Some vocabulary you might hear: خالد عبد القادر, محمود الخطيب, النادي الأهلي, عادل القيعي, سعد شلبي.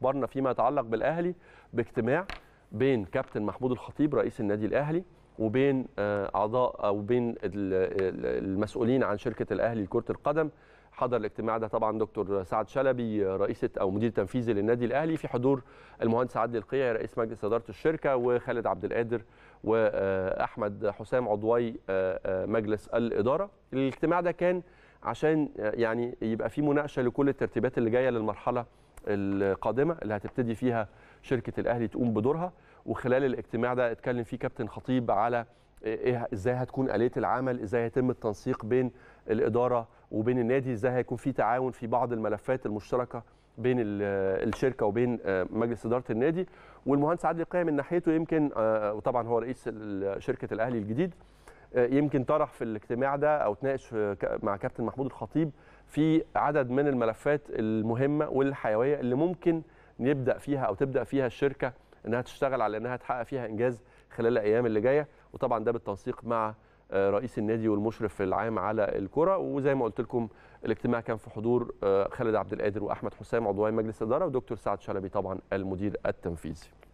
أخبرنا فيما يتعلق بالأهلي باجتماع بين كابتن محمود الخطيب رئيس النادي الأهلي وبين أعضاء أو بين المسؤولين عن شركة الأهلي لكرة القدم. حضر الاجتماع ده طبعا دكتور سعد شلبي رئيسة أو مدير تنفيذي للنادي الأهلي في حضور المهندس عادل القيعي رئيس مجلس إدارة الشركة وخالد عبد القادر وأحمد حسام عضوي مجلس الإدارة. الاجتماع ده كان عشان يعني يبقى في مناقشة لكل الترتيبات اللي جاية للمرحلة القادمة اللي هتبتدي فيها شركة الأهلي تقوم بدورها. وخلال الاجتماع ده اتكلم فيه كابتن خطيب على ازاي هتكون آلية العمل، ازاي هيتم التنسيق بين الإدارة وبين النادي، ازاي هيكون في تعاون في بعض الملفات المشتركة بين الشركة وبين مجلس إدارة النادي. والمهندس عادل القيعي من ناحيته يمكن، وطبعا هو رئيس شركة الأهلي الجديد، يمكن طرح في الاجتماع ده او تناقش مع كابتن محمود الخطيب في عدد من الملفات المهمة والحيوية اللي ممكن نبدأ فيها او تبدأ فيها الشركة انها تشتغل على انها تحقق فيها انجاز خلال الايام اللي جايه، وطبعا ده بالتنسيق مع رئيس النادي والمشرف العام على الكره. وزي ما قلت لكم الاجتماع كان في حضور خالد عبد القادر واحمد حسام عضوي مجلس الاداره ودكتور سعد شلبي طبعا المدير التنفيذي.